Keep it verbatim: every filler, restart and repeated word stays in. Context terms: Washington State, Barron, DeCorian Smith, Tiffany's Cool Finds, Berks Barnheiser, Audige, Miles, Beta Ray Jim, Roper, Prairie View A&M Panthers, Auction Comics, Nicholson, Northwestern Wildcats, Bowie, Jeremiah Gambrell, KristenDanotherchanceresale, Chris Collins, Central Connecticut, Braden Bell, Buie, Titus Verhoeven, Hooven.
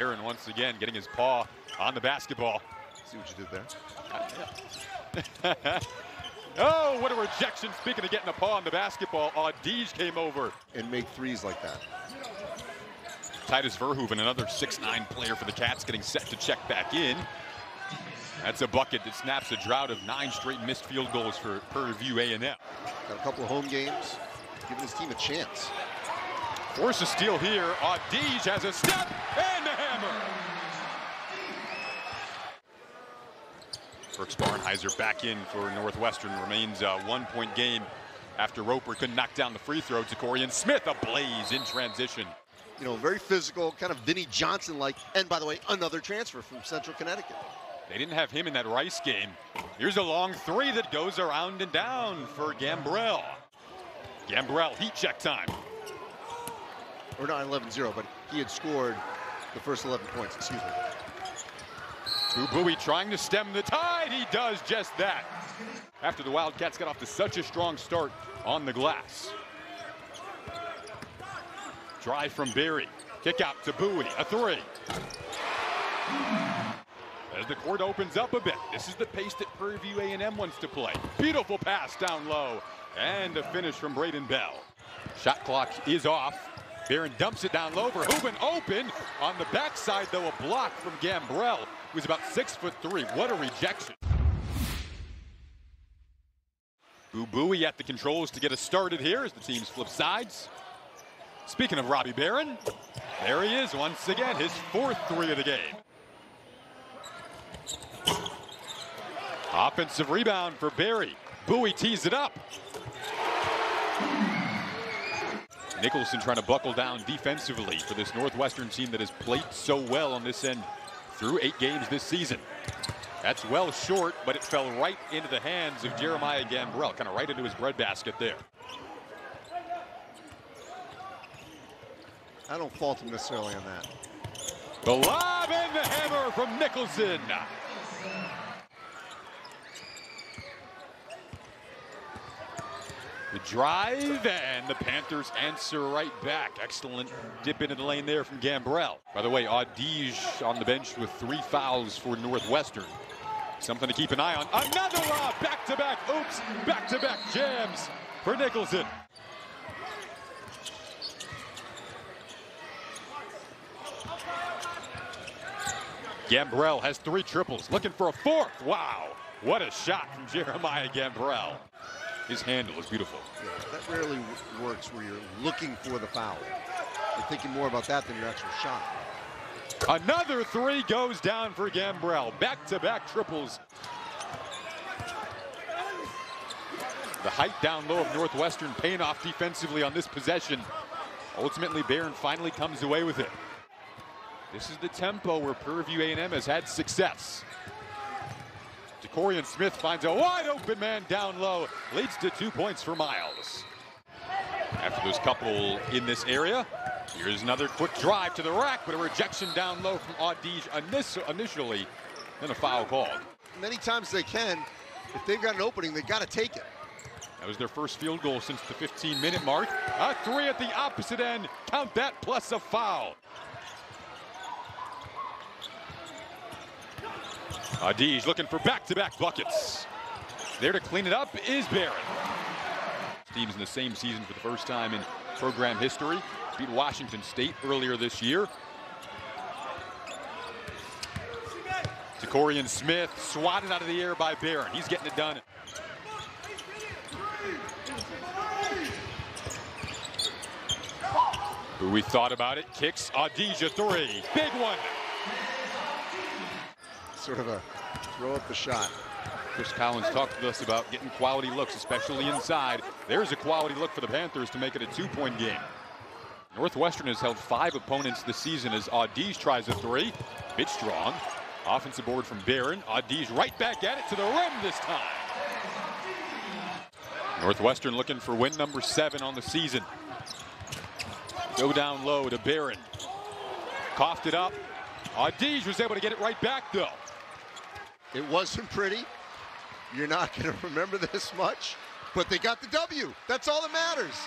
Barron once again getting his paw on the basketball. See what you did there. Yeah. Oh, what a rejection. Speaking of getting a paw on the basketball, Audige came over. And make threes like that. Titus Verhoeven, another six nine player for the Cats, getting set to check back in. That's a bucket that snaps a drought of nine straight missed field goals for Prairie View A and M. Got a couple of home games, giving this team a chance. Force a steal here. Audige has a step and a hammer. Berks Barnheiser back in for Northwestern. Remains a one-point game after Roper couldn't knock down the free throw. DeCorian Smith ablaze in transition. You know, very physical, kind of Vinny Johnson-like. And by the way, another transfer from Central Connecticut. They didn't have him in that Rice game. Here's a long three that goes around and down for Gambrell. Gambrell, heat check time. Or not eleven zero, but he had scored the first eleven points, excuse me. Buie trying to stem the tide. He does just that. After the Wildcats got off to such a strong start on the glass. Drive from Berry. Kick out to Buie. A three. As the court opens up a bit, this is the pace that Prairie View A and M wants to play. Beautiful pass down low, and a finish from Braden Bell. Shot clock is off. Barron dumps it down low for Hooven, open. On the backside, though, a block from Gambrell, who's about six foot three. What a rejection. Buie at the controls to get us started here as the teams flip sides. Speaking of Robbie Barron, there he is once again, his fourth three of the game. Offensive rebound for Berry. Bowie tees it up. Nicholson trying to buckle down defensively for this Northwestern team that has played so well on this end through eight games this season. That's well short, but it fell right into the hands of Jeremiah Gambrell, kind of right into his breadbasket there. I don't fault him necessarily on that. The lob and the hammer from Nicholson. The drive, and the Panthers answer right back. Excellent dip into the lane there from Gambrell. By the way, Audige on the bench with three fouls for Northwestern. Something to keep an eye on. Another lob, back-to-back, oops, back-to-back jams for Nicholson. Gambrell has three triples, looking for a fourth. Wow, what a shot from Jeremiah Gambrell. His handle is beautiful. Yeah, that rarely works where you're looking for the foul. You're thinking more about that than your actual shot. Another three goes down for Gambrell. Back-to-back triples. The height down low of Northwestern paying off defensively on this possession. Ultimately, Barron finally comes away with it. This is the tempo where Prairie View A and M has had success. DeCorian Smith finds a wide open man down low, leads to two points for Miles. After those couple in this area, here's another quick drive to the rack, but a rejection down low from Audige initially, then a foul called. Many times they can, if they've got an opening, they've got to take it. That was their first field goal since the fifteen minute mark. A three at the opposite end, count that plus a foul. Audige looking for back-to-back buckets. There to clean it up is Barron. Teams in the same season for the first time in program history. Beat Washington State earlier this year. DeCorian Smith swatted out of the air by Barron. He's getting it done. Buie thought about it. Kicks. Audige a three. Big one. Sort of a throw up the shot. Chris Collins talked to us about getting quality looks, especially inside. There's a quality look for the Panthers to make it a two-point game. Northwestern has held five opponents this season as Audige tries a three. Bit strong. Offensive board from Barron. Audige right back at it to the rim this time. Northwestern looking for win number seven on the season. Go down low to Barron. Coughed it up. Audige was able to get it right back, though. It wasn't pretty. You're not going to remember this much, but they got the W. That's all that matters.